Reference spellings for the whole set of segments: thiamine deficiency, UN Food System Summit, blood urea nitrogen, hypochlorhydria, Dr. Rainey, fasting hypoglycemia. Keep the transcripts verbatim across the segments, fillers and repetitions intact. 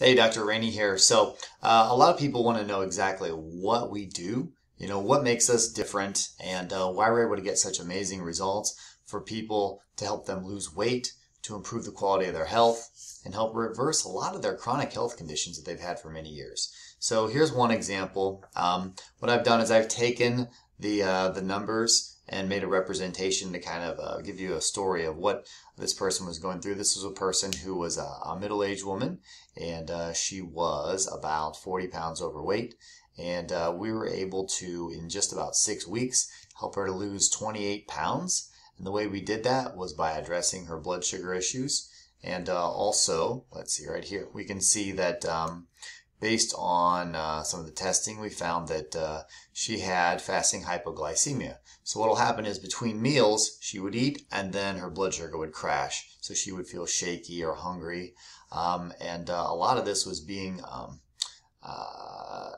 Hey, Doctor Rainey here. So uh, a lot of people want to know exactly what we do, you know, what makes us different, and uh, why we're able to get such amazing results for people, to help them lose weight, to improve the quality of their health, and help reverse a lot of their chronic health conditions that they've had for many years. So here's one example. Um, what I've done is I've taken the, uh, the numbers and made a representation to kind of uh, give you a story of what this person was going through. This was a person who was a, a middle-aged woman, and uh, she was about forty pounds overweight. And uh, we were able to, in just about six weeks, help her to lose twenty-eight pounds. And the way we did that was by addressing her blood sugar issues. And uh, also, let's see right here, we can see that um, based on uh, some of the testing, we found that uh, she had fasting hypoglycemia. So what will happen is between meals, she would eat and then her blood sugar would crash. So she would feel shaky or hungry. Um, and uh, a lot of this was being, um, uh,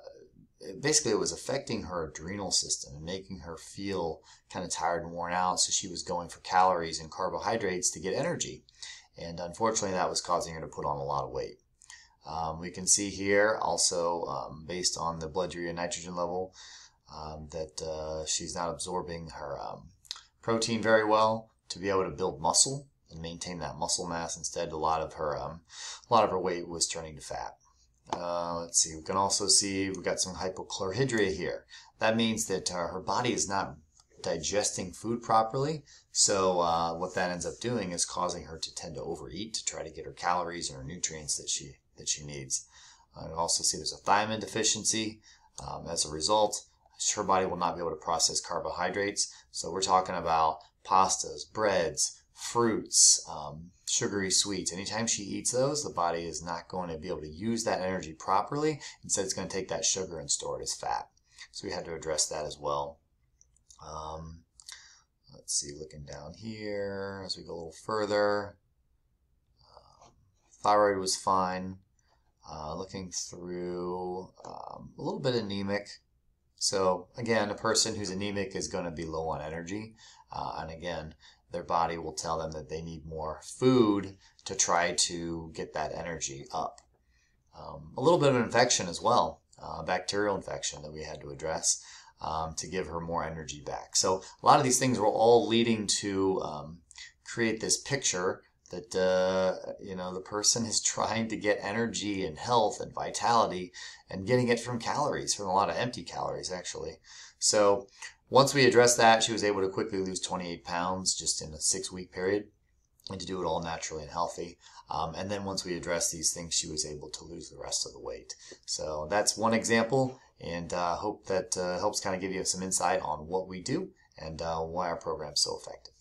basically it was affecting her adrenal system and making her feel kind of tired and worn out. So she was going for calories and carbohydrates to get energy. And unfortunately, that was causing her to put on a lot of weight. Um, we can see here also, um, based on the blood urea nitrogen level, um, that uh, she's not absorbing her um, protein very well to be able to build muscle and maintain that muscle mass. Instead, a lot of her um, a lot of her weight was turning to fat. Uh, let's see. We can also see we've got some hypochlorhydria here. That means that uh, her body is not digesting food properly. So uh, what that ends up doing is causing her to tend to overeat to try to get her calories and her nutrients that she that she needs. I also see there's a thiamine deficiency. Um, as a result, her body will not be able to process carbohydrates. So we're talking about pastas, breads, fruits, um, sugary sweets. Anytime she eats those, the body is not going to be able to use that energy properly. Instead, it's going to take that sugar and store it as fat. So we had to address that as well. Um, let's see, looking down here as we go a little further. Um, thyroid was fine. Uh, looking through, um, a little bit anemic. So again, a person who's anemic is going to be low on energy. Uh, and again, their body will tell them that they need more food to try to get that energy up. Um, a little bit of an infection as well, uh, bacterial infection that we had to address um, to give her more energy back. So a lot of these things were all leading to um, create this picture that uh, you know, the person is trying to get energy and health and vitality and getting it from calories, from a lot of empty calories actually. So once we addressed that, she was able to quickly lose twenty-eight pounds just in a six week period, and to do it all naturally and healthy. Um, and then once we addressed these things, she was able to lose the rest of the weight. So that's one example, and I uh, hope that uh, helps kind of give you some insight on what we do and uh, why our program's so effective.